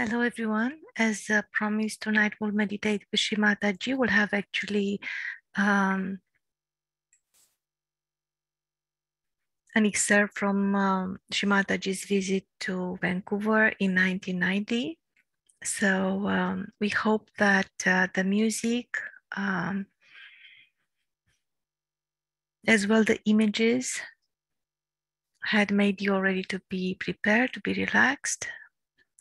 Hello everyone. As promised, tonight we'll meditate with Shri Mataji. We'll have actually an excerpt from Shri Mataji's visit to Vancouver in 1990. So we hope that the music, as well the images, had made you already to be prepared, to be relaxed.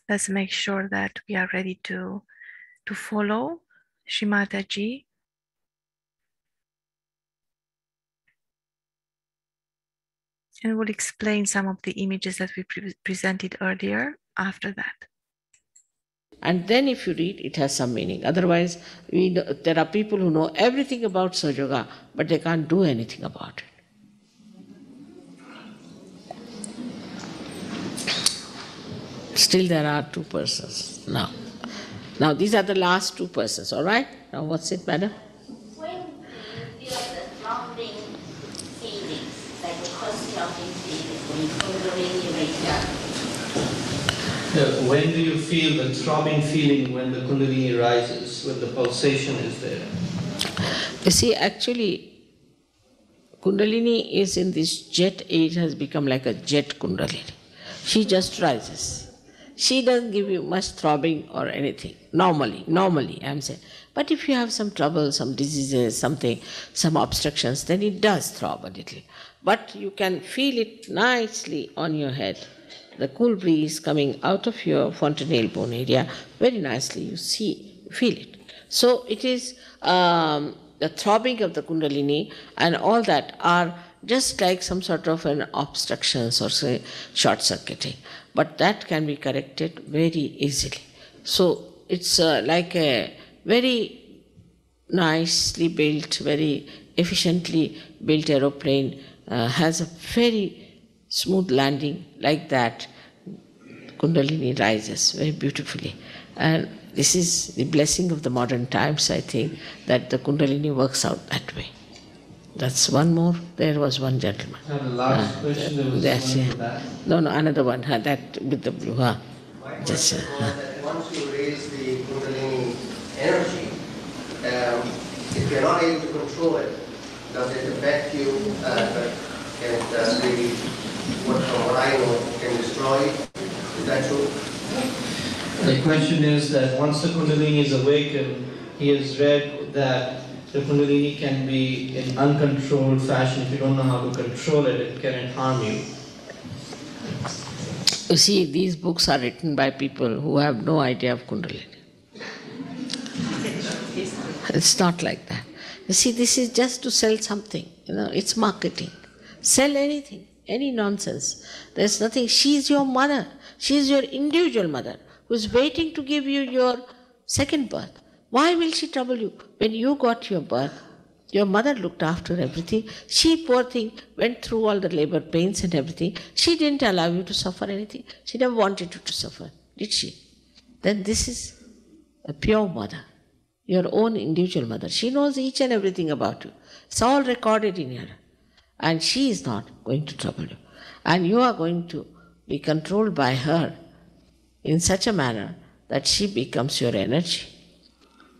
Let's make sure that we are ready to follow Shri Mataji. And we'll explain some of the images that we presented earlier after that. And then if you read, it has some meaning. Otherwise, we know, there are people who know everything about Sahaja Yoga, but they can't do anything about it. Still there are two persons now. Now these are the last two persons, all right? Now what's it, madam? When you have the grounding feelings, like the first grounding feelings, when you Kundalini wakes up. When do you feel the throbbing feeling when the Kundalini rises, when the pulsation is there? You see, actually, Kundalini is in this jet age, has become like a jet Kundalini. She just rises. She doesn't give you much throbbing or anything, normally, I'm saying. But if you have some trouble, some diseases, something, some obstructions, then it does throb a little. But you can feel it nicely on your head. The cool breeze coming out of your fontanelle bone area, very nicely you see, feel it. So it is the throbbing of the Kundalini and all that are just like some sort of an obstructions or say short circuiting. But that can be corrected very easily. So it's like a very nicely built, very efficiently built aeroplane, has a very smooth landing like that. Kundalini rises very beautifully. And this is the blessing of the modern times, I think, that the Kundalini works out that way. That's one more. There was one gentleman. I had a last question. There was one for that. No, another one. That with the blue. My question was that once you raise the Kundalini energy, if you're not able to control it, does it affect you? Can it maybe, what I know, can destroy it? Is that true? The question is that once the Kundalini is awakened, he has read that the Kundalini can be in uncontrolled fashion. If you don't know how to control it, it can harm you. You see, these books are written by people who have no idea of Kundalini. It's not like that. You see, this is just to sell something, you know, it's marketing. Sell anything, any nonsense. There's nothing. She's your mother. She's your individual mother who's waiting to give you your second birth. Why will she trouble you? When you got your birth, your mother looked after everything. She, poor thing, went through all the labor pains and everything. She didn't allow you to suffer anything. She never wanted you to suffer, did she? Then this is a pure mother, your own individual mother. She knows each and everything about you. It's all recorded in her. And she is not going to trouble you. And you are going to be controlled by her in such a manner that she becomes your energy.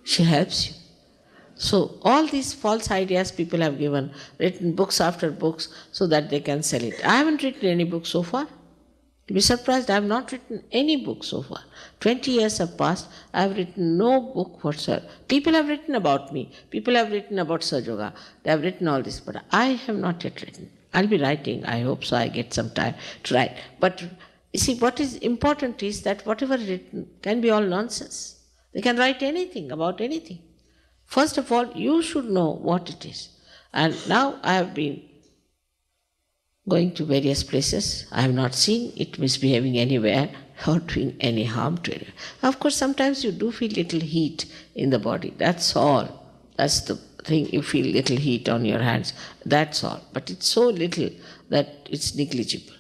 She helps you. So all these false ideas people have given, written books after books so that they can sell it. I haven't written any book so far. You'll be surprised, I have not written any book so far. 20 years have passed, I have written no book whatsoever. People have written about me, people have written about Sahaja Yoga, they have written all this, but I have not yet written. I'll be writing, I hope so, I get some time to write. But you see, what is important is that whatever written can be all nonsense. They can write anything about anything. First of all, you should know what it is. And now I have been going to various places. I have not seen it misbehaving anywhere or doing any harm to anyone. Of course, sometimes you do feel little heat in the body. That's all. That's the thing. You feel little heat on your hands. That's all. But it's so little that it's negligible.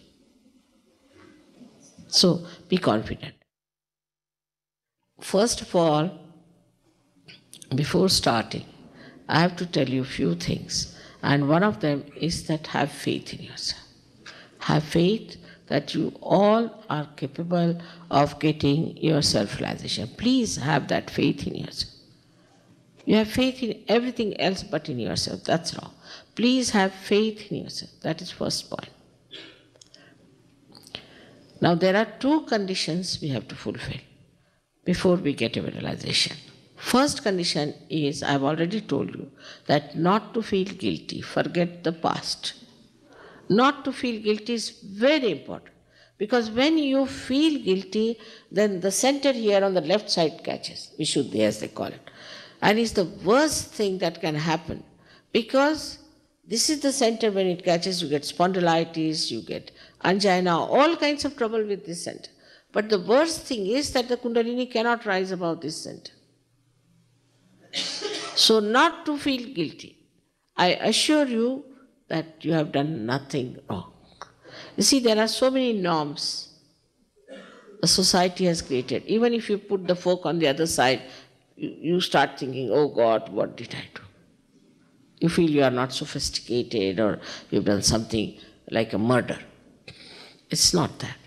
So be confident. First of all, before starting, I have to tell you a few things, and one of them is that have faith in yourself. Have faith that you all are capable of getting your self-realization. Please have that faith in yourself. You have faith in everything else but in yourself, that's wrong. Please have faith in yourself, that is first point. Now there are two conditions we have to fulfill before we get a realization. First condition is, I've already told you, that not to feel guilty, forget the past. Not to feel guilty is very important, because when you feel guilty, then the center here on the left side catches, Vishuddhi as they call it, and it's the worst thing that can happen, because this is the center when it catches, you get spondylitis, you get angina, all kinds of trouble with this center. But the worst thing is that the Kundalini cannot rise above this center. So not to feel guilty. I assure you that you have done nothing wrong. You see, there are so many norms the society has created. Even if you put the fork on the other side, you start thinking, oh God, what did I do? You feel you are not sophisticated, or you've done something like a murder. It's not that.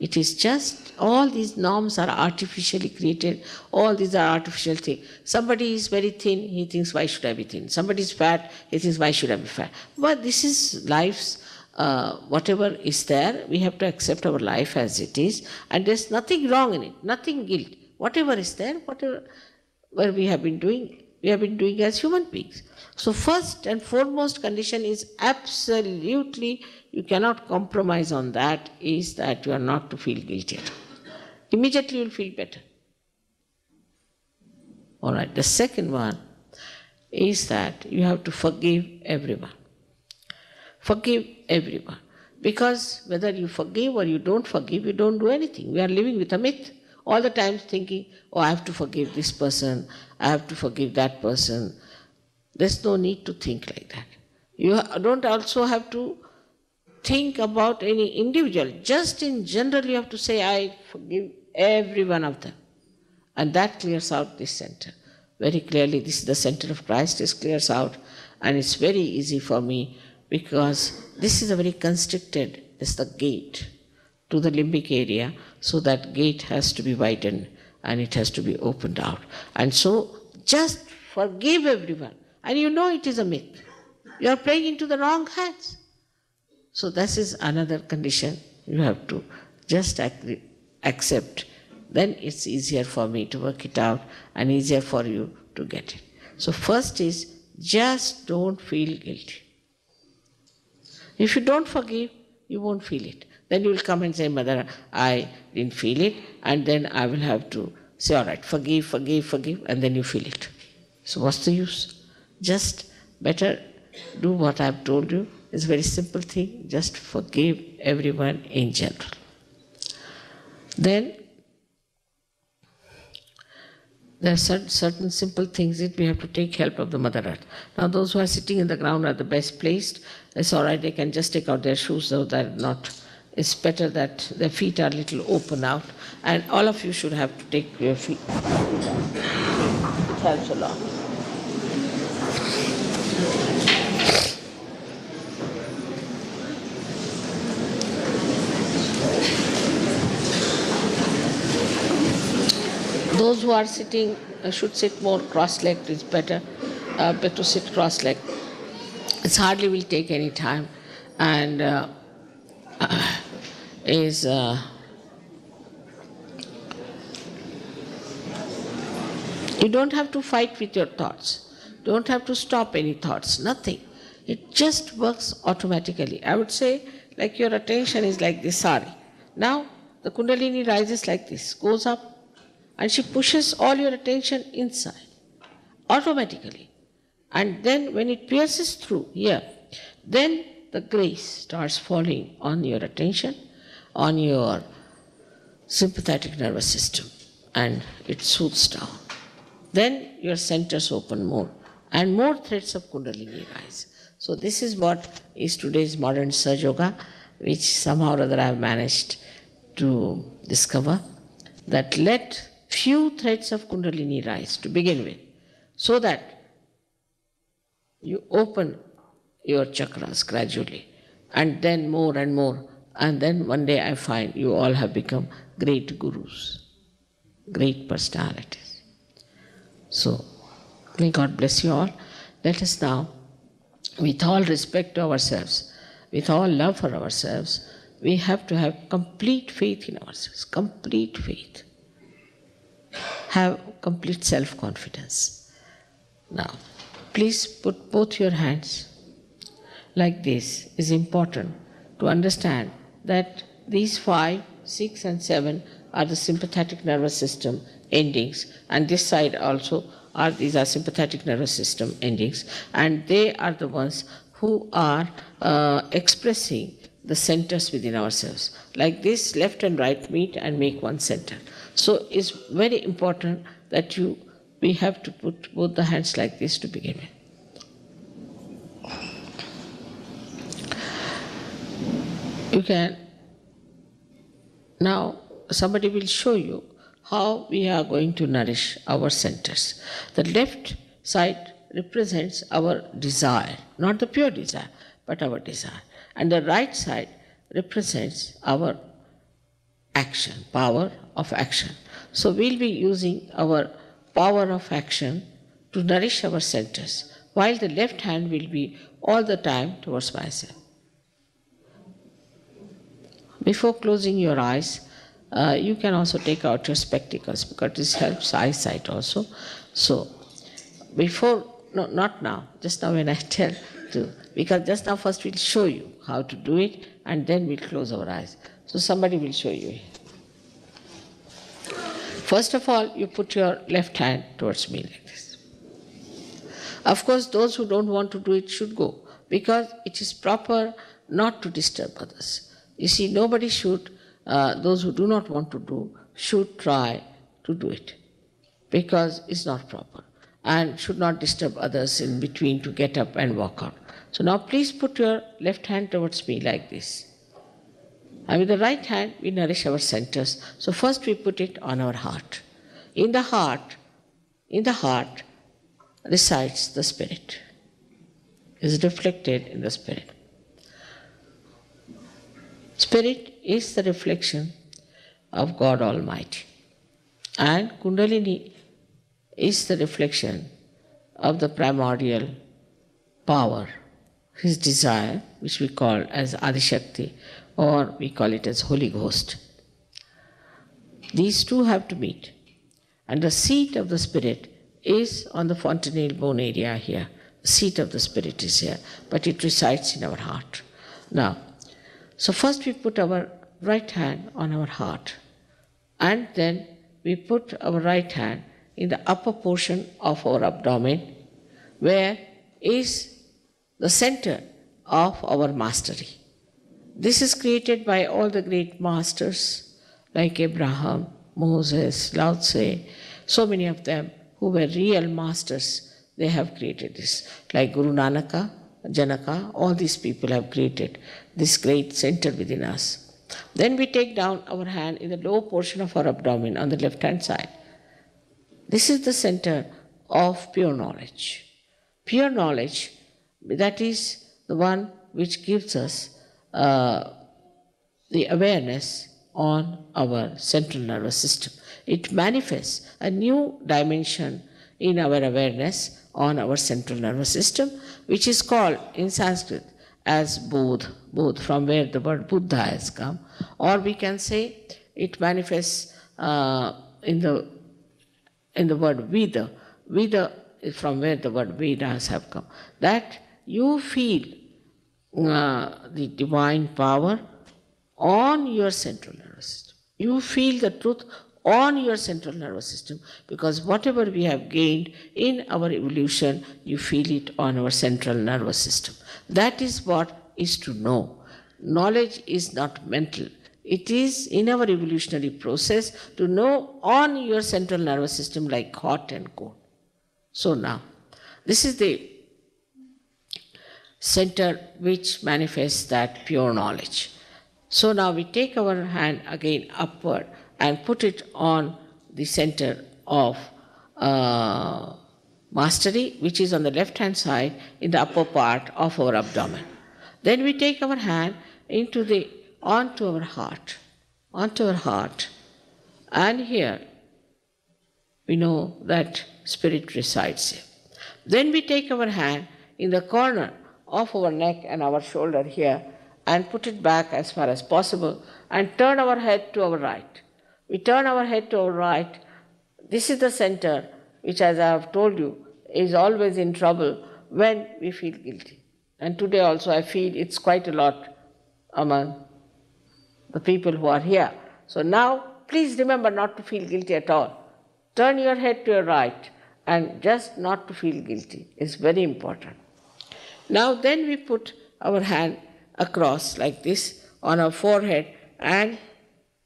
It is just all these norms are artificially created, all these are artificial things. Somebody is very thin, he thinks, why should I be thin? Somebody is fat, he thinks, why should I be fat? But this is life's, whatever is there, we have to accept our life as it is, and there's nothing wrong in it, nothing guilt. Whatever is there, whatever we have been doing as human beings. So first and foremost condition is absolutely, you cannot compromise on that, is that you are not to feel guilty at all. Immediately you will feel better. All right, the second one is that you have to forgive everyone. Forgive everyone. Because whether you forgive or you don't forgive, you don't do anything. We are living with a myth. All the time thinking, oh, I have to forgive this person, I have to forgive that person. There's no need to think like that. You don't also have to think about any individual. Just in general, you have to say, I forgive every one of them. And that clears out this center. Very clearly, this is the center of Christ, this clears out. And it's very easy for me, because this is a very constricted, this is the gate to the limbic area, so that gate has to be widened and it has to be opened out. And so, just forgive everyone. And you know it is a myth. You are playing into the wrong hands. So this is another condition you have to just accept. Then it's easier for me to work it out and easier for you to get it. So first is, just don't feel guilty. If you don't forgive, you won't feel it. Then you will come and say, Mother, I didn't feel it, and then I will have to say, all right, forgive, forgive, forgive, and then you feel it. So what's the use? Just better do what I've told you. It's a very simple thing, just forgive everyone in general. Then there are certain simple things that we have to take help of the Mother Earth. Now those who are sitting in the ground are the best placed. It's all right, they can just take out their shoes, though they're not. It's better that their feet are a little open out, and all of you should have to take your feet. It helps a lot. Those who are sitting should sit more cross-legged, it's better, but to sit cross-legged. It hardly will take any time, and you don't have to fight with your thoughts, don't have to stop any thoughts, nothing. It just works automatically. I would say like your attention is like this sari. Now the Kundalini rises like this, goes up, and she pushes all your attention inside automatically. And then when it pierces through here, then the grace starts falling on your attention, on your sympathetic nervous system, and it soothes down. Then your centers open more, and more threads of Kundalini rise. So this is what is today's modern Sahaja Yoga, which somehow or other I have managed to discover, that let few threads of Kundalini rise to begin with, so that you open your chakras gradually, and then more and more And then one day I find you all have become great gurus, great personalities. So, may God bless you all. Let us now, with all respect to ourselves, with all love for ourselves, we have to have complete faith in ourselves, complete faith. Have complete self-confidence. Now, please put both your hands like this. It's important to understand that these 5, 6 and 7 are the sympathetic nervous system endings, and this side also are, these are sympathetic nervous system endings, and they are the ones who are expressing the centers within ourselves. Like this, left and right meet and make one center. So it's very important that we have to put both the hands like this to begin with. You can, now somebody will show you how we are going to nourish our centers. The left side represents our desire, not the pure desire, but our desire. And the right side represents our action, power of action. So we'll be using our power of action to nourish our centers, while the left hand will be all the time towards myself. Before closing your eyes, you can also take out your spectacles, because this helps eyesight also. So, not now, just now when I tell to, because just now first we'll show you how to do it, and then we'll close our eyes. So somebody will show you. First of all, you put your left hand towards me like this. Of course, those who don't want to do it should go, because it is proper not to disturb others. You see, nobody should, those who do not want to do, should try to do it, because it's not proper, and should not disturb others in between to get up and walk out. So now please put your left hand towards me like this. And with the right hand, we nourish our centers. So first we put it on our heart. In the heart resides the spirit, is reflected in the spirit. Spirit is the reflection of God Almighty, and Kundalini is the reflection of the primordial power, his desire, which we call as Adi Shakti, or we call it as Holy Ghost. These two have to meet, and the seat of the spirit is on the fontanel bone area here. The seat of the spirit is here, but it resides in our heart. Now, so first we put our right hand on our heart, and then we put our right hand in the upper portion of our abdomen, where is the center of our mastery. This is created by all the great masters like Abraham, Moses, Lao Tse, so many of them who were real masters, they have created this. Like Guru Nanaka, Janaka, all these people have created this great center within us. Then we take down our hand in the lower portion of our abdomen on the left hand side. This is the center of pure knowledge. Pure knowledge, that is the one which gives us the awareness on our central nervous system. It manifests a new dimension in our awareness on our central nervous system, which is called in Sanskrit as Bodha, Bodha, from where the word Buddha has come. Or we can say it manifests in the word Veda, Veda from where the word Vedas have come. That you feel the divine power on your central nervous system. You feel the truth on your central nervous system, because whatever we have gained in our evolution, you feel it on our central nervous system. That is what is to know. Knowledge is not mental. It is in our evolutionary process to know on your central nervous system like hot and cold. So now, this is the center which manifests that pure knowledge. So now we take our hand again upward and put it on the center of mastery, which is on the left hand side in the upper part of our abdomen. Then we take our hand into the onto our heart. And here we know that Spirit resides here. Then we take our hand in the corner of our neck and our shoulder here and put it back as far as possible and turn our head to our right. We turn our head to our right. This is the center which, as I have told you, is always in trouble when we feel guilty. And today also I feel it's quite a lot among the people who are here. So now please remember not to feel guilty at all. Turn your head to your right and just not to feel guilty is very important. Now then we put our hand across like this on our forehead and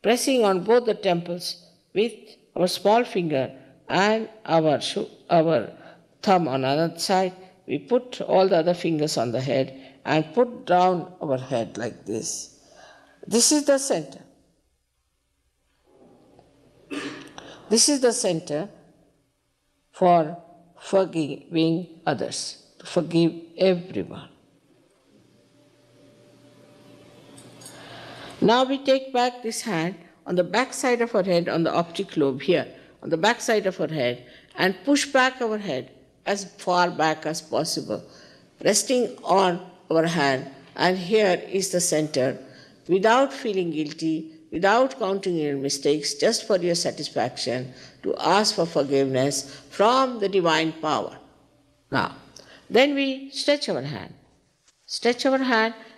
pressing on both the temples with our small finger and our thumb on another side, we put all the other fingers on the head and put down our head like this. This is the center. This is the center for forgiving others, to forgive everyone. Now we take back this hand on the back side of our head, on the optic lobe here, on the back side of our head, and push back our head as far back as possible, resting on our hand. And here is the center, without feeling guilty, without counting your mistakes, just for your satisfaction, to ask for forgiveness from the divine power. Now, then we stretch our hand,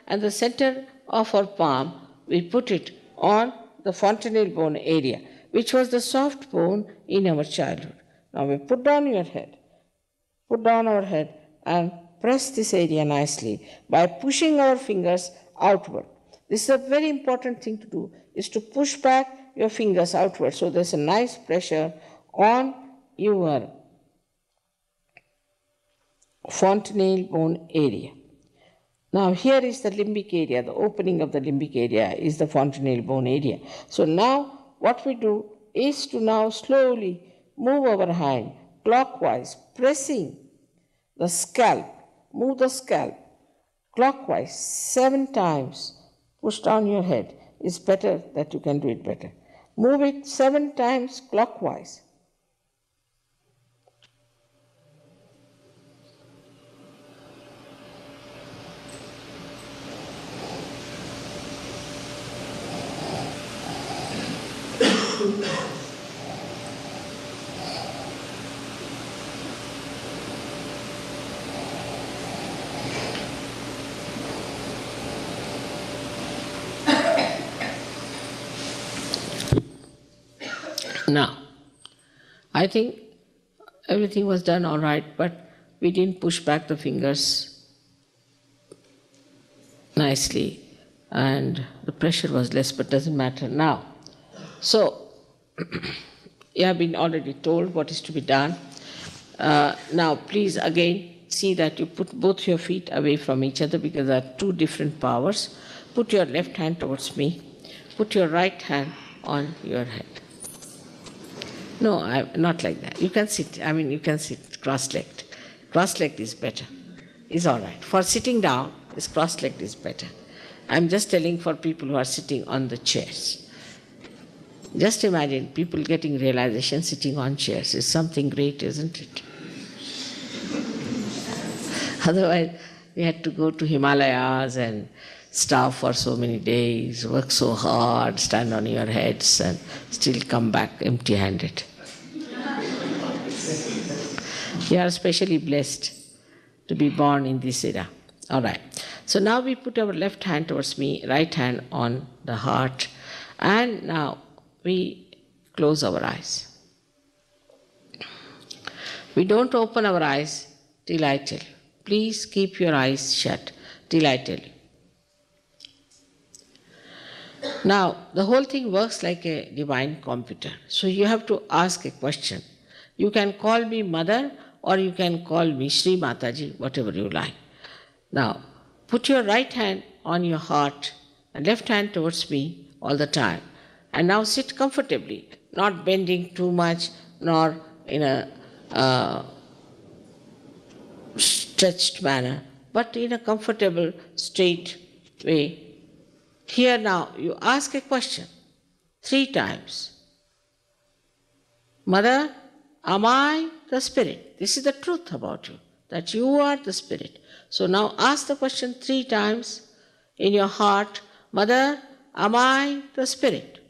and the center of our palm, we put it on the fontanel bone area, which was the soft bone in our childhood. Now we put down our head and press this area nicely by pushing our fingers outward. This is a very important thing to do, is to push back your fingers outward. So there's a nice pressure on your fontanel bone area. Now here is the limbic area, the opening of the limbic area is the fontanel bone area. So now what we do is to now slowly move our hand clockwise, pressing the scalp, move the scalp clockwise 7 times, push down your head. It's better that you can do it better. Move it 7 times clockwise. Now, I think everything was done all right, but we didn't push back the fingers nicely and the pressure was less, but doesn't matter now. So, you have been already told what is to be done. Now, please again see that you put both your feet away from each other because there are 2 different powers. Put your left hand towards me, put your right hand on your head. No, not like that. You can sit, you can sit cross-legged. Cross-legged is better. It's all right. For sitting down, cross-legged is better. I'm just telling for people who are sitting on the chairs. Just imagine people getting realization sitting on chairs. It's something great, isn't it? Otherwise, we had to go to Himalayas and starve for so many days, work so hard, stand on your heads and still come back empty-handed. You are especially blessed to be born in this era. All right. So now we put our left hand towards me, right hand on the heart, and now we close our eyes. We don't open our eyes till I tell you. Please keep your eyes shut till I tell you. Now, the whole thing works like a divine computer. So you have to ask a question. You can call me Mother or you can call me Shri Mataji, whatever you like. Now, put your right hand on your heart and left hand towards me all the time. And now sit comfortably, not bending too much, nor in a stretched manner, but in a comfortable, straight way. Here now, you ask a question 3 times. Mother, am I the Spirit? This is the truth about you, that you are the Spirit. So now ask the question 3 times in your heart. Mother, am I the Spirit?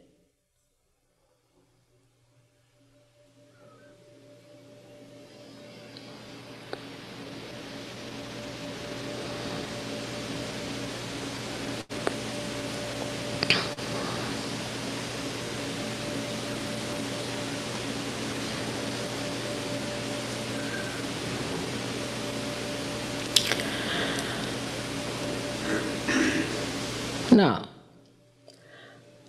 Now,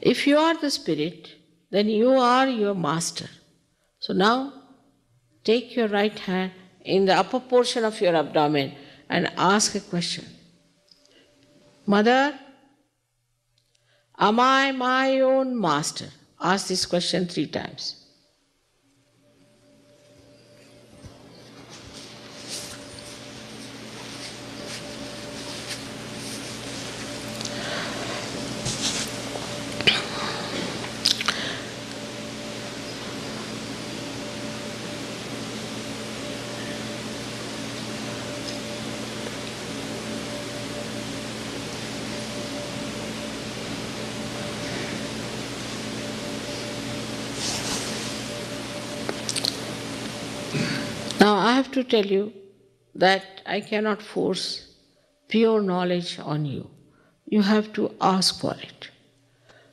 if you are the Spirit, then you are your master. So now, take your right hand in the upper portion of your abdomen and ask a question. Mother, am I my own master? Ask this question 3 times. Now I have to tell you that I cannot force pure knowledge on you. You have to ask for it.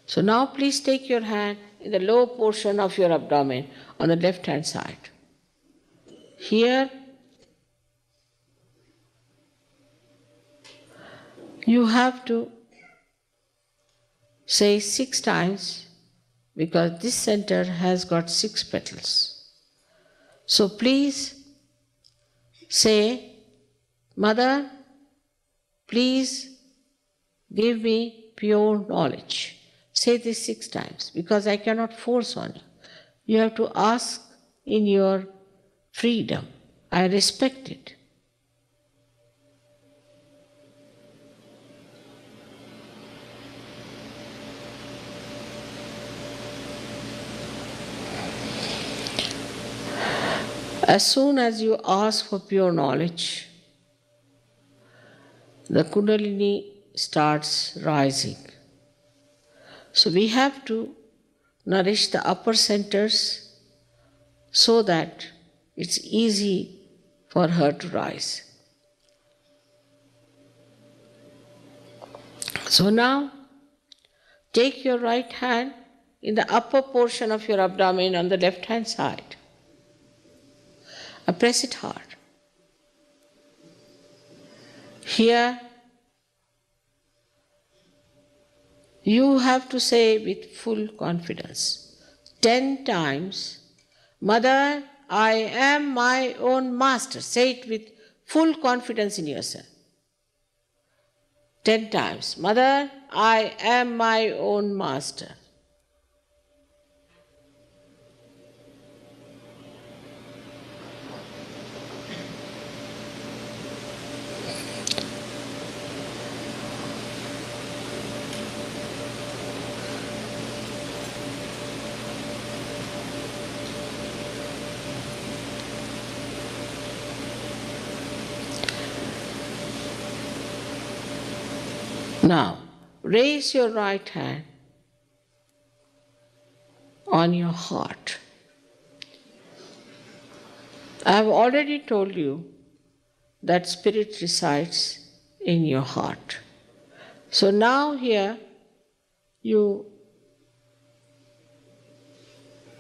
So now please take your hand in the lower portion of your abdomen on the left hand side. Here you have to say 6 times because this center has got 6 petals. So please say, Mother, please give me pure knowledge. Say this 6 times because I cannot force on you. You have to ask in your freedom. I respect it. As soon as you ask for pure knowledge, the Kundalini starts rising. So we have to nourish the upper centers so that it's easy for her to rise. So now, take your right hand in the upper portion of your abdomen on the left hand side. Press it hard. Here, you have to say with full confidence, 10 times, Mother, I am my own master. Say it with full confidence in yourself. 10 times, Mother, I am my own master. Now, raise your right hand on your heart. I have already told you that Spirit resides in your heart. So now here you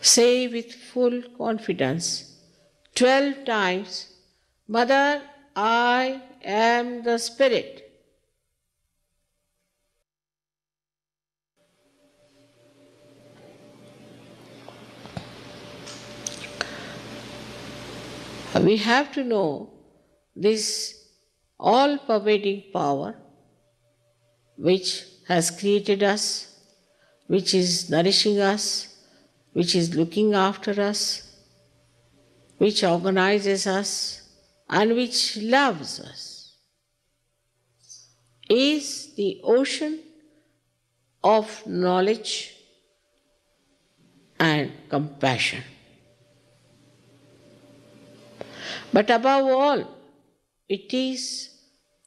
say with full confidence 12 times, Mother, I am the Spirit. We have to know this all-pervading power which has created us, which is nourishing us, which is looking after us, which organizes us, and which loves us, is the ocean of knowledge and compassion. But above all, it is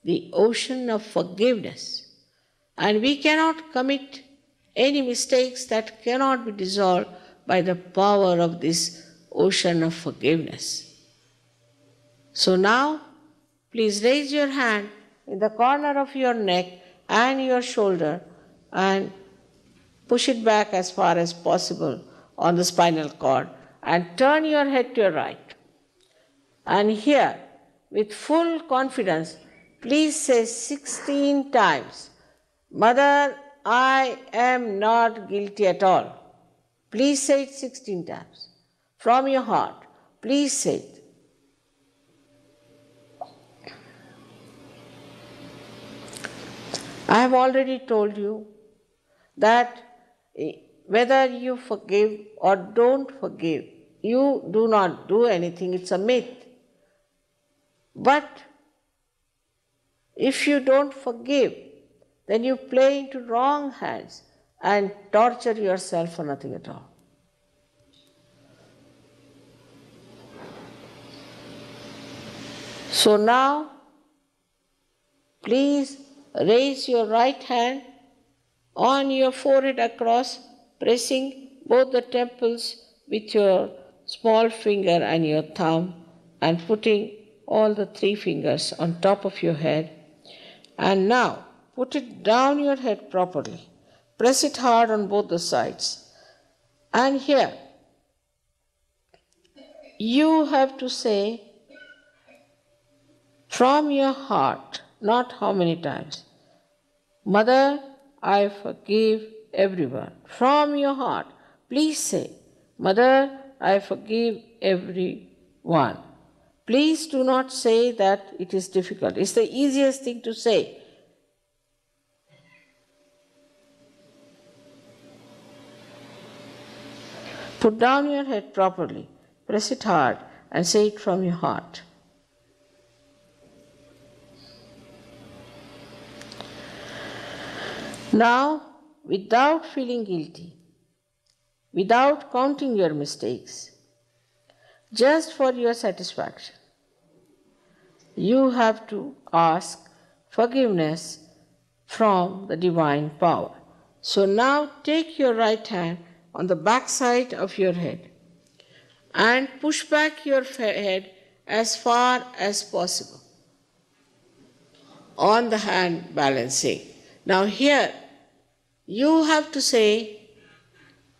the ocean of forgiveness, and we cannot commit any mistakes that cannot be dissolved by the power of this ocean of forgiveness. So now, please raise your hand in the corner of your neck and your shoulder and push it back as far as possible on the spinal cord and turn your head to your right. And here, with full confidence, please say 16 times, Mother, I am not guilty at all. Please say it 16 times. From your heart, please say it. I have already told you that whether you forgive or don't forgive, you do not do anything, it's a myth. But if you don't forgive, then you play into wrong hands and torture yourself for nothing at all. So now, please raise your right hand on your forehead across, pressing both the temples with your small finger and your thumb and putting all the three fingers on top of your head. And now, put it down your head properly. Press it hard on both the sides. And here, you have to say from your heart, not how many times, Mother, I forgive everyone. From your heart, please say, Mother, I forgive everyone. Please do not say that it is difficult. It's the easiest thing to say. Put down your head properly, press it hard, and say it from your heart. Now, without feeling guilty, without counting your mistakes, just for your satisfaction, you have to ask forgiveness from the divine power. So now take your right hand on the back side of your head and push back your head as far as possible on the hand balancing. Now here, you have to say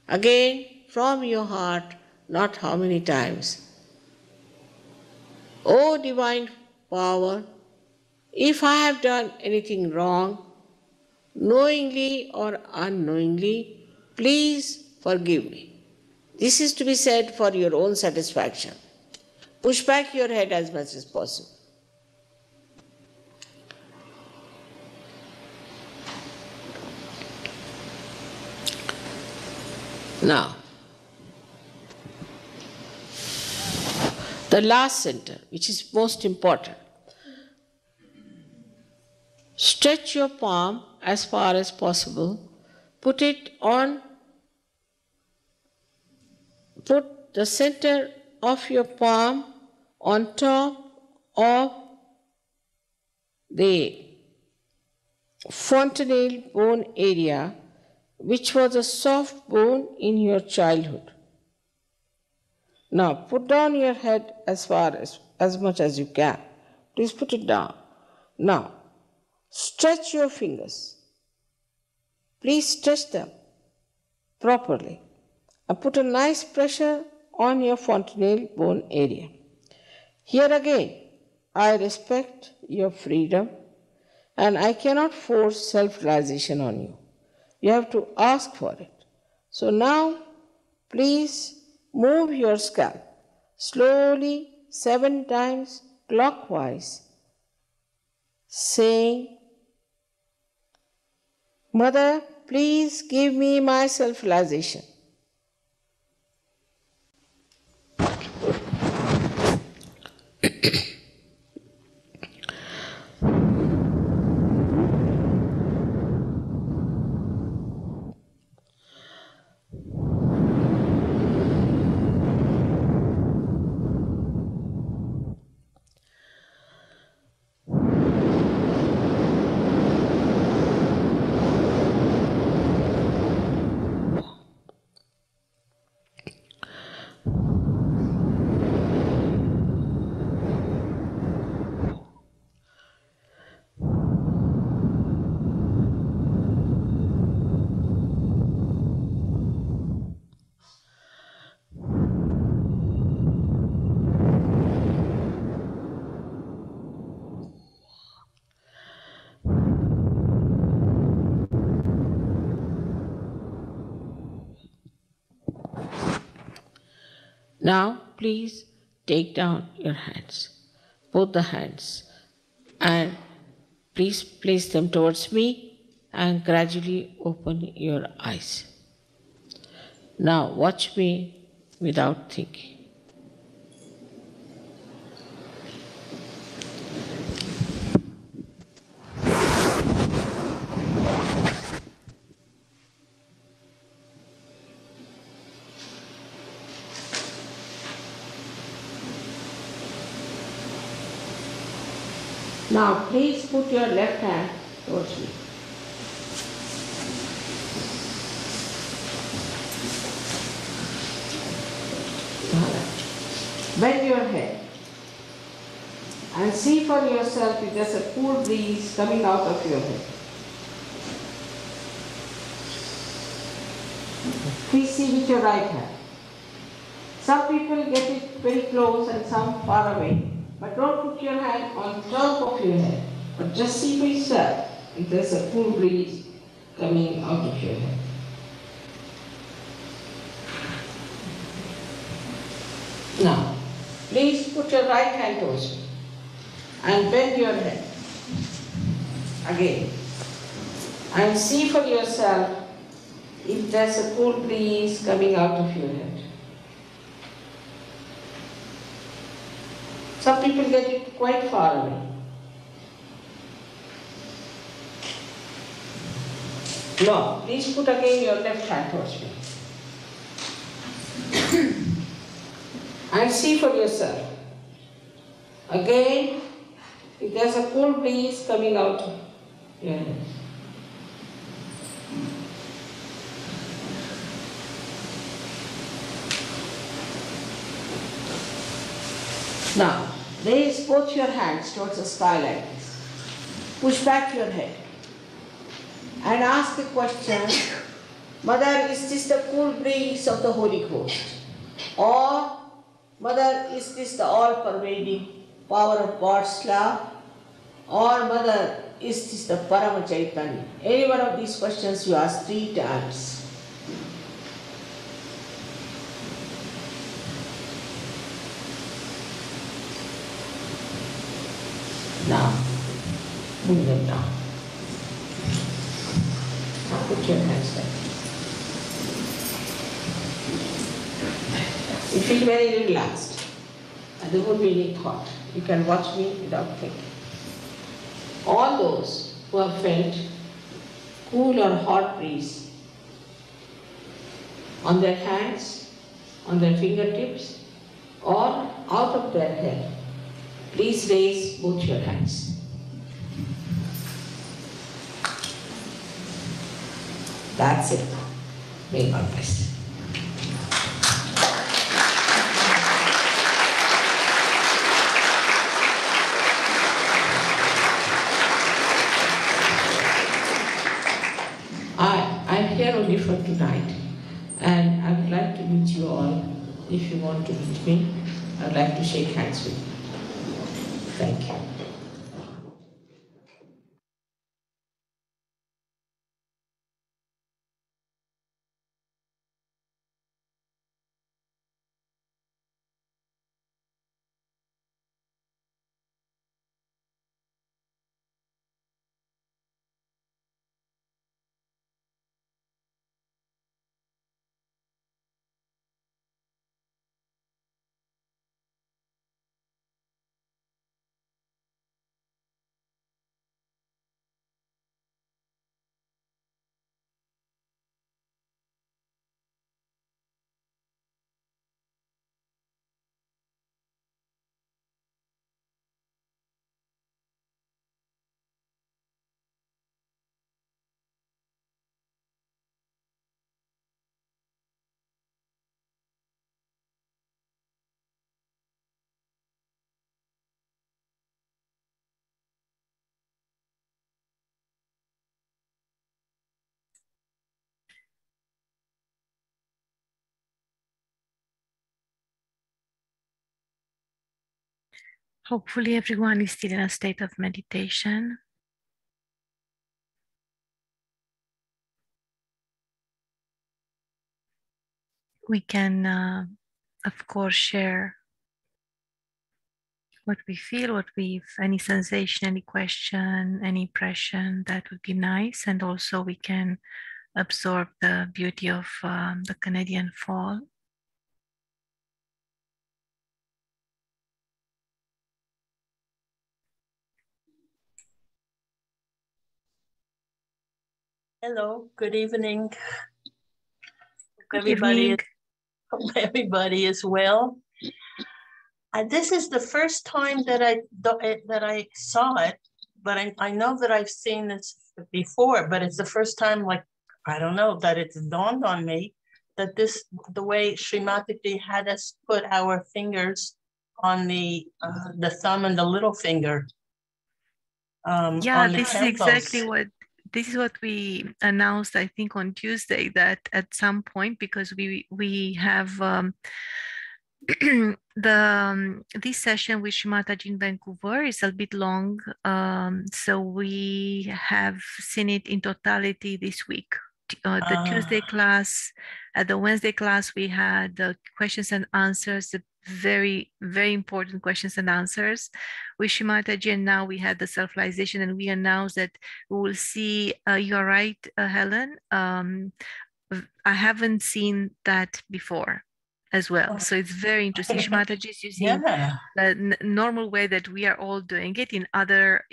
again from your heart, not how many times, O divine power, if I have done anything wrong, knowingly or unknowingly, please forgive me. This is to be said for your own satisfaction. Push back your head as much as possible. Now, the last center, which is most important. Stretch your palm as far as possible. Put the center of your palm on top of the fontanel bone area, which was a soft bone in your childhood. Now put down your head as much as you can. Please put it down. Now stretch your fingers. Please stretch them properly and put a nice pressure on your fontanel bone area. Here again, I respect your freedom and I cannot force self-realization on you. You have to ask for it. So now, please move your scalp slowly 7 times clockwise, saying, Mother, please give me my self-realization. Now please take down your hands, both the hands, and please place them towards me and gradually open your eyes. Now watch me without thinking. Now please put your left hand towards me. Bend your head and see for yourself if there's a cool breeze coming out of your head. Please see with your right hand. Some people get it very close and some far away. But don't put your hand on the top of your head, but just see for yourself if there's a cool breeze coming out of your head. Now, please put your right hand towards me and bend your head again and see for yourself if there's a cool breeze coming out of your head. Some people get it quite far away. Now, please put again your left hand towards me. And see for yourself. Again, if there's a cool breeze coming out of your head. Now, raise both your hands towards the sky like this. Push back your head and ask the question, Mother, is this the cool breeze of the Holy Ghost? Or, Mother, is this the all-pervading power of God's love? Or, Mother, is this the Paramachaitanya? Any one of these questions you ask 3 times. Now, bring them down. Now put your hands down. You feel very relaxed and there won't be any thought. You can watch me without thinking. All those who have felt cool or hot breeze on their hands, on their fingertips, or out of their hair, please raise both your hands. That's it. May God bless. I'm here only for tonight, and I would like to meet you all. If you want to meet me, I would like to shake hands with you. Thank you. Hopefully everyone is still in a state of meditation. We can of course, share what we feel, what we've, any sensation, any question, any impression, that would be nice. And also we can absorb the beauty of the Canadian fall. Hello, good evening. Hope everybody is well. This is the first time that I saw it, but I know that I've seen this before, but it's the first time, like, I don't know, that it's dawned on me that this, the way Shri Mataji had us put our fingers on the thumb and the little finger. Yeah, this is exactly what, this is what we announced, I think, on Tuesday, that at some point, because we have this session with Shri Mataji in Vancouver is a bit long, so we have seen it in totality this week. The Tuesday class, at the Wednesday class, we had questions and answers, the very, very important questions and answers with Shri Mataji, and now we had the self-realization, and we announced that we will see, you are right, Helen, I haven't seen that before as well. So it's very interesting. Shri Mataji is using the normal way that we are all doing it in other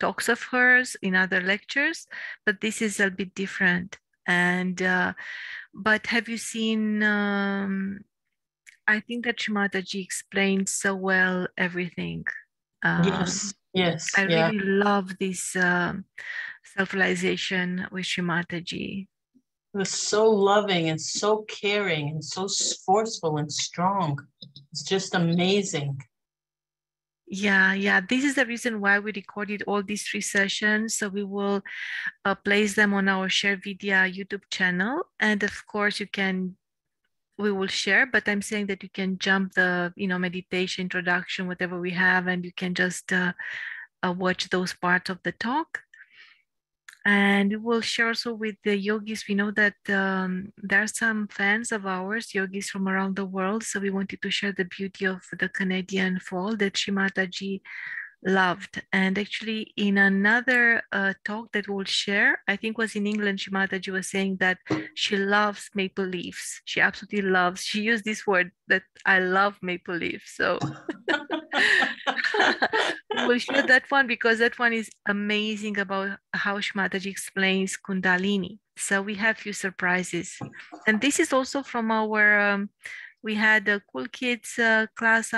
talks of hers, in other lectures, but this is a bit different. And but have you seen? I think that Shri Mataji explained so well everything. Yes. I really love this self-realization with Shri Mataji. It was so loving and so caring and so forceful and strong. It's just amazing. Yeah. This is the reason why we recorded all these three sessions. So we will place them on our Share Vidya YouTube channel. And of course, we will share, but I'm saying that you can jump the, meditation, introduction, whatever we have, and you can just watch those parts of the talk. And we will share also with the yogis. We know that there are some fans of ours, yogis from around the world. So we wanted to share the beauty of the Canadian fall that Shri Mataji loved. And actually in another talk that we'll share, I think was in England, Shri Mataji was saying that she loves maple leaves. She absolutely loves, she used this word that I love maple leaves. So we'll share that one, because that one is amazing about how Shri Mataji explains Kundalini. So we have few surprises. And this is also from our, we had a cool kids class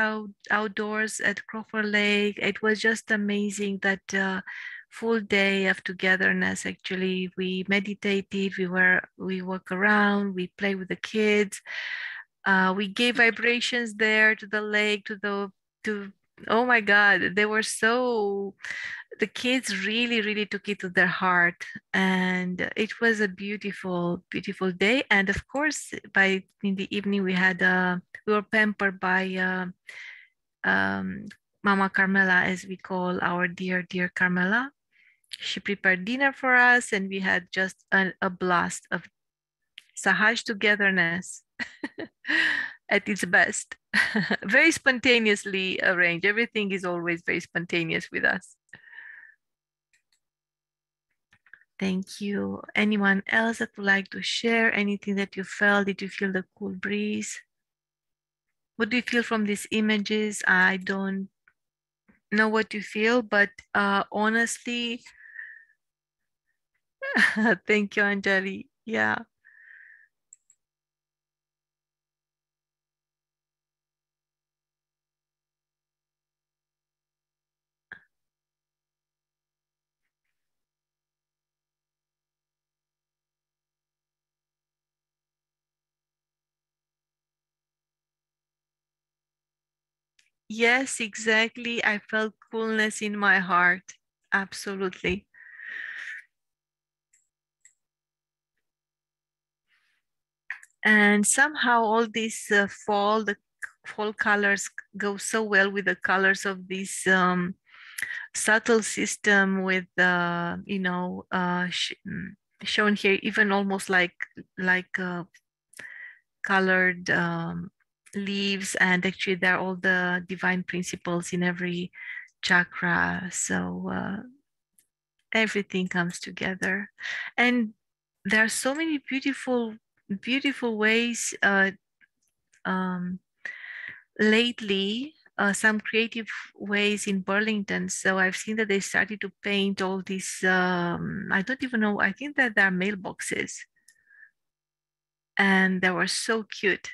outdoors at Crawford Lake. It was just amazing, that full day of togetherness. Actually, we meditated, we walk around, we play with the kids. We gave vibrations there to the lake, to oh my God, they were so, the kids really, really took it to their heart. And it was a beautiful, beautiful day. And of course, in the evening, we were pampered by Mama Carmela, as we call our dear, dear Carmela. She prepared dinner for us, and we had just a blast of Sahaja togetherness at its best. Very spontaneously arranged. Everything is always very spontaneous with us. Thank you. Anyone else that would like to share anything that you felt? Did you feel the cool breeze? What do you feel from these images? I don't know what you feel, but honestly, thank you, Anjali. Yeah. Yes, exactly. I felt coolness in my heart. Absolutely. And somehow all this fall, the fall colors go so well with the colors of this subtle system with, shown here, even almost like colored leaves, and actually there are all the divine principles in every chakra. So everything comes together, and there are so many beautiful ways. Lately, some creative ways in Burlington. So I've seen that they started to paint all these, I don't even know, I think that they're mailboxes. And they were so cute.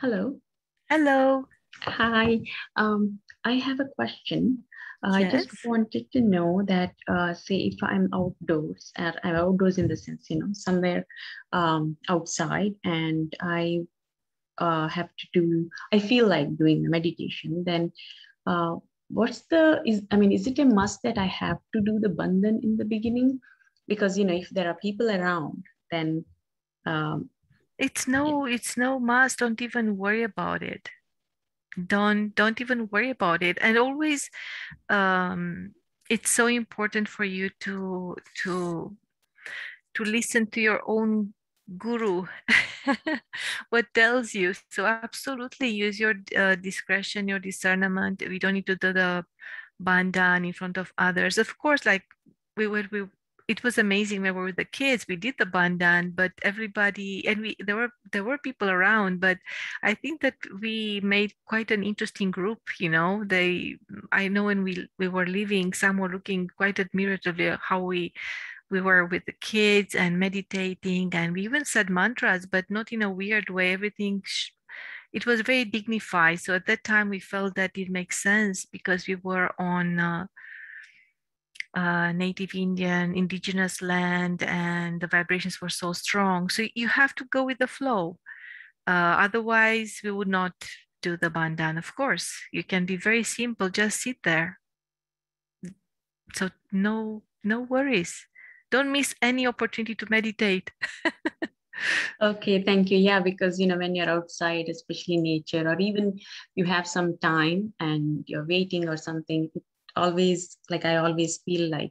Hello. Hello. Hi. I have a question. Yes. I just wanted to know that, say, if I'm outdoors, and I'm outdoors in the sense, you know, somewhere outside, and I have to do, I feel like doing the meditation, then what's the, is it a must that I have to do the bandhan in the beginning? Because, you know, if there are people around, then... It's no must. Don't even worry about it. Don't even worry about it. And always, it's so important for you to listen to your own guru, what tells you. So absolutely use your discretion, your discernment. We don't need to do the bandhan in front of others. Of course, like it was amazing when we were with the kids. We did the bandhan, but everybody, and there were people around. But I think that we made quite an interesting group. You know, I know when we were leaving, some were looking quite admiratively at how we were with the kids and meditating, and we even said mantras, but not in a weird way. Everything. It was very dignified. So at that time, we felt that it makes sense because we were on. Native Indian, indigenous land, and the vibrations were so strong. So you have to go with the flow. Otherwise, we would not do the bandhan, of course. You can be very simple, just sit there. So no worries. Don't miss any opportunity to meditate. Okay, thank you. Yeah, because, you know, when you're outside, especially nature, or even you have some time and you're waiting or something, I always feel like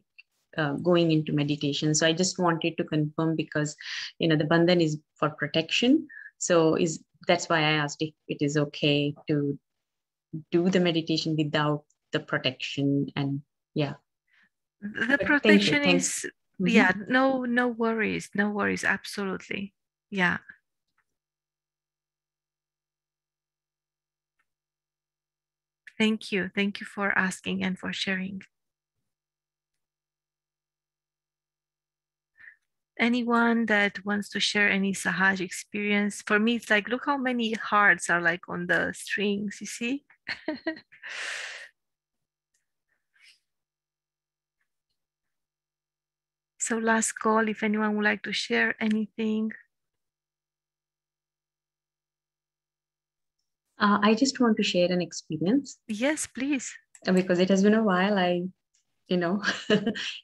going into meditation. So I just wanted to confirm, because, you know, the bandhan is for protection. So that's why I asked if it is okay to do the meditation without the protection. And yeah, the protection is, yeah, no worries, absolutely, yeah. Thank you. Thank you for asking and for sharing. Anyone that wants to share any Sahaj experience? For me, it's like, look how many hearts are like on the strings, you see? So last call, if anyone would like to share anything. I just want to share an experience. Yes, please. Because it has been a while, I, you know,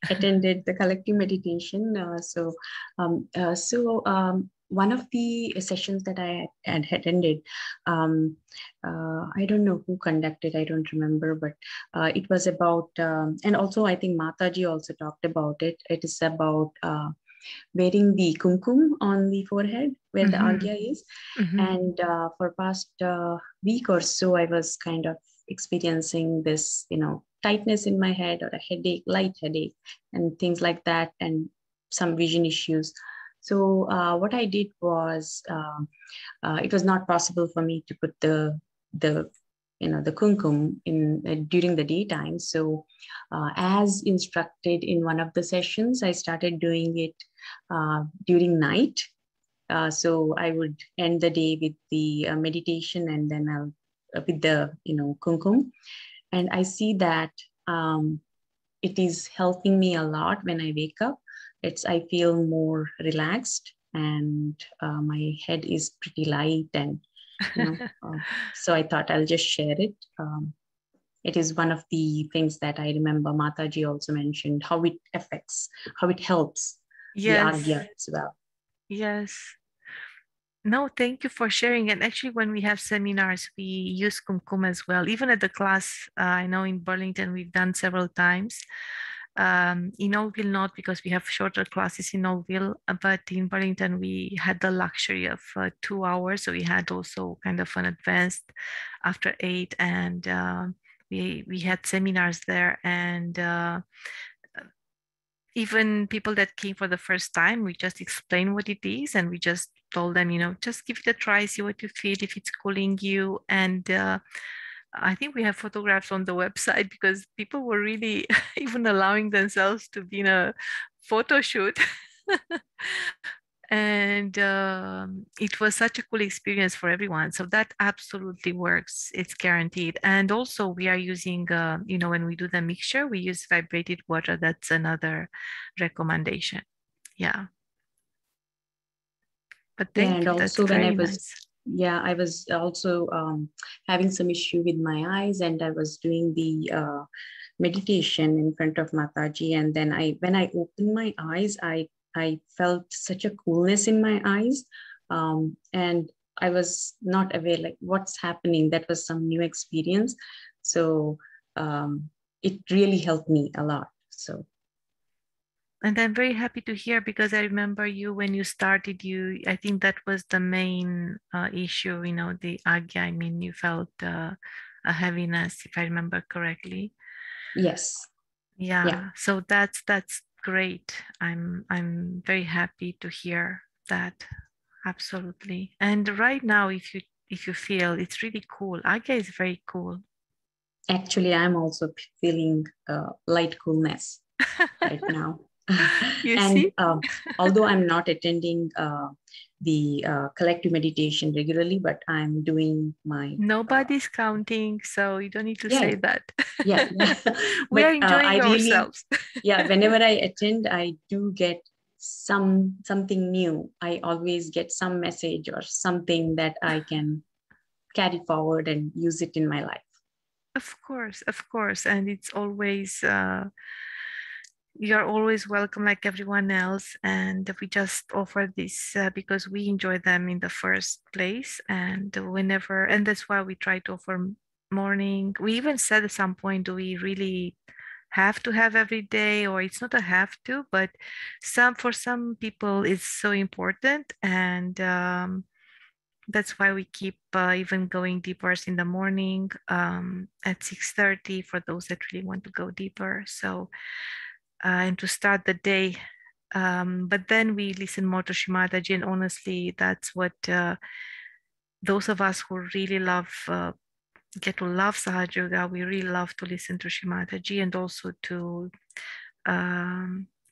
attended the collective meditation. One of the sessions that I had attended, I don't know who conducted, I don't remember, but it was about, and also I think Mataji also talked about it. It is about wearing the kumkum on the forehead where the Agnya is. Mm-hmm. And for past week or so, I was kind of experiencing this, you know, tightness in my head, or a headache, light headache, and things like that, and some vision issues. So what I did was, it was not possible for me to put the kumkum in during the daytime. So as instructed in one of the sessions, I started doing it during night. So I would end the day with the meditation, and then with the, you know, kumkum. And I see that it is helping me a lot when I wake up. I feel more relaxed, and my head is pretty light, and you know, so I thought I'll just share it. It is one of the things that I remember Mataji also mentioned, how it affects, how it helps the Agnya as well. Yes. No, thank you for sharing. And actually, when we have seminars, we use kumkum as well. Even at the class, I know in Burlington, we've done several times. In Oakville, not because we have shorter classes in Oakville, but in Burlington, we had the luxury of 2 hours. So we had also kind of an advanced after 8, and we had seminars there. And even people that came for the first time, we just explained what it is, and we just told them, you know, just give it a try, see what you feel, if it's cooling you. And I think we have photographs on the website because people were really even allowing themselves to be in a photo shoot. And it was such a cool experience for everyone. So that absolutely works. It's guaranteed. And also we are using, you know, when we do the mixture, we use vibrated water. That's another recommendation. Yeah. But thank you. That's very nice. Yeah, I was also having some issue with my eyes, and I was doing the meditation in front of Mataji. And then when I opened my eyes, I felt such a coolness in my eyes, and I was not aware, like, what's happening. That was some new experience. So it really helped me a lot. So. And I'm very happy to hear, because I remember you when you started, I think that was the main issue, you know, the Agnya. I mean, you felt a heaviness, if I remember correctly. Yes. Yeah. Yeah. So that's great. I'm very happy to hear that. Absolutely. And right now, if you feel, it's really cool. Agnya is very cool. Actually, I'm also feeling light coolness right now. You and see? Although I'm not attending the collective meditation regularly, but I'm doing my... Nobody's counting, so you don't need to say that. Yeah. We are enjoying ourselves. Really, yeah, whenever I attend, I do get something new. I always get some message or something that I can carry forward and use it in my life. Of course, and it's always... You're always welcome, like everyone else, and we just offer this because we enjoy them in the first place, and that's why we try to offer morning. We even said at some point, do we really have to have every day, or it's not a have to, but for some people it's so important, and that's why we keep even going deeper in the morning at 6:30 for those that really want to go deeper. So. And to start the day, but then we listen more to Shri Mataji, and honestly, that's what those of us who really love, get to love Sahaja Yoga, we really love to listen to Shri Mataji, and also to,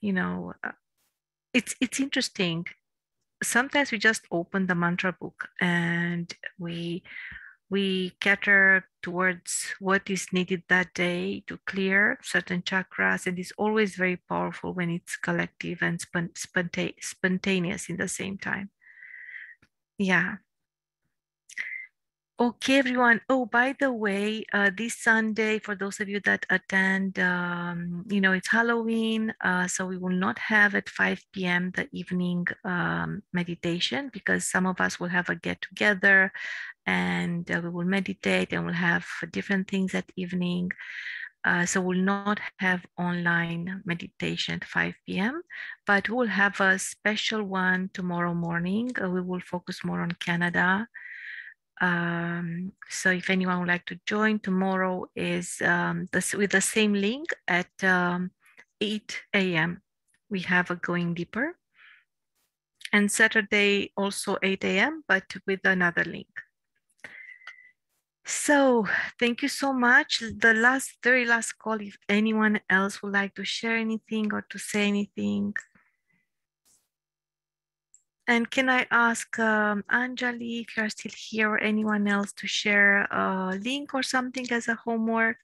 you know, it's interesting. Sometimes we just open the mantra book and we cater towards what is needed that day to clear certain chakras. And it's always very powerful when it's collective and spontaneous in the same time. Yeah. Okay, everyone. Oh, by the way, this Sunday, for those of you that attend, you know, it's Halloween. So we will not have at 5 p.m. the evening meditation, because some of us will have a get together, and we will meditate, and we'll have different things at evening. So we'll not have online meditation at 5 p.m., but we'll have a special one tomorrow morning. We will focus more on Canada. So if anyone would like to join, tomorrow is with the same link at 8 a.m. We have a going deeper. And Saturday also 8 a.m., but with another link. So thank you so much. The very last call, if anyone else would like to share anything or to say anything. And can I ask Anjali, if you're still here, or anyone else, to share a link or something as a homework?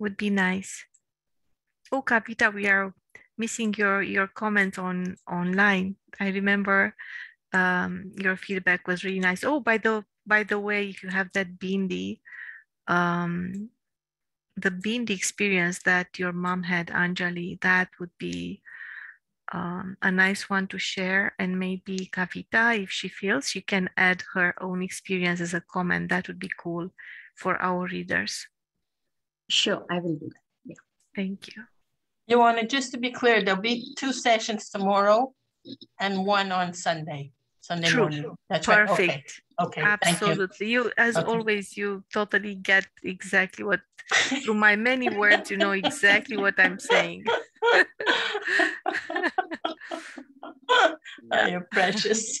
Would be nice. Oh, Kavita, we are missing your comment on online. I remember your feedback was really nice. Oh, by the way, if you have that bindi, the bindi experience that your mom had, Anjali, that would be a nice one to share. And maybe Kavita, if she feels, she can add her own experience as a comment. That would be cool for our readers. Sure, I will do that. Yeah. Thank you. Ioana, just to be clear, there'll be 2 sessions tomorrow and 1 on Sunday. True. Morning. That's perfect. Right. Okay. Absolutely. Thank you. Always, you totally get exactly what, through my many words, you know exactly what I'm saying. Oh, you're precious.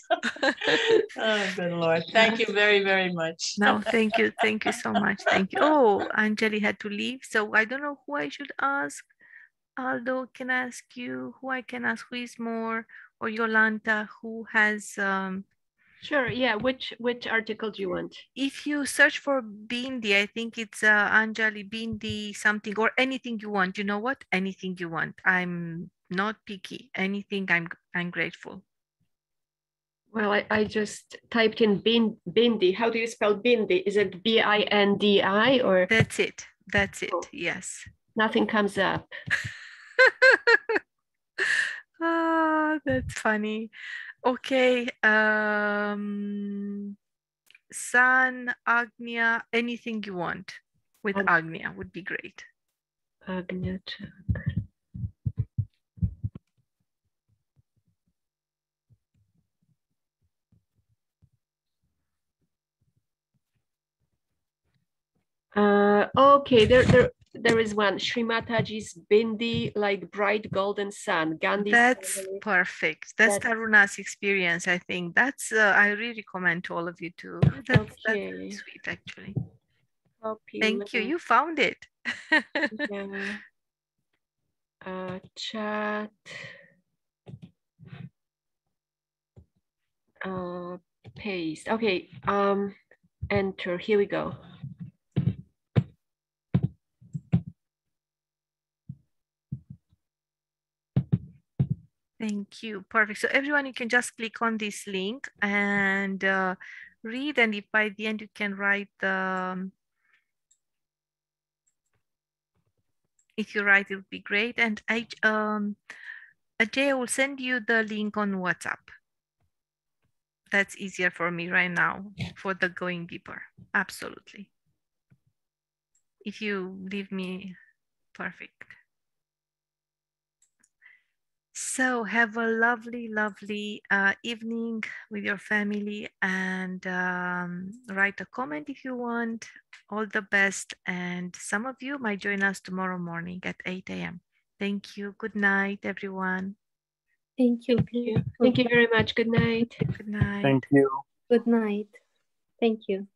Oh, good Lord. Thank you very, very much. No, thank you. Thank you so much. Thank you. Oh, Anjali had to leave. So I don't know who I should ask. Aldo, can I ask you who I can ask? Who is more? Or Yolanta, who has... Sure, yeah, which article do you want? If you search for Bindi, I think it's Anjali Bindi something, or anything you want. You know what? Anything you want. I'm not picky. Anything, I'm grateful. Well, I just typed in Bindi. How do you spell Bindi? Is it B-I-N-D-I or...? That's it. That's it, oh. Yes. Nothing comes up. Ah, that's funny. Okay. Sun, Agnya, anything you want with Agnya would be great. Agnya. Okay, there is one, Shri Mataji's Bindi, like bright golden sun. Gandhi's That's family. Perfect. That's Taruna's experience, I think. That's, I really recommend to all of you too. That's really sweet, actually. Copy. Thank you. You found it. Yeah. Chat. Paste. Okay. Enter. Here we go. Thank you. Perfect. So everyone, you can just click on this link and read. And if by the end you can write, if you write, it would be great. And Ajay, I will send you the link on WhatsApp. That's easier for me right now for the going deeper. Absolutely. If you leave me, perfect. So have a lovely, lovely evening with your family, and write a comment if you want. All the best. And some of you might join us tomorrow morning at 8 a.m. Thank you. Good night, everyone. Thank you. Thank you very much. Good night. Good night. Thank you. Good night. Thank you.